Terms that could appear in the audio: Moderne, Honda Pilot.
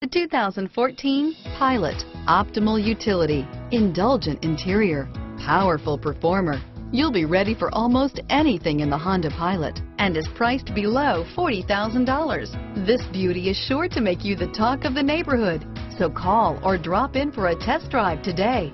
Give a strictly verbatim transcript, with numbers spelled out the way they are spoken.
The two thousand fourteen Pilot. Optimal utility, indulgent interior, powerful performer. You'll be ready for almost anything in the Honda Pilot and is priced below forty thousand dollars. This beauty is sure to make you the talk of the neighborhood, so call or drop in for a test drive today.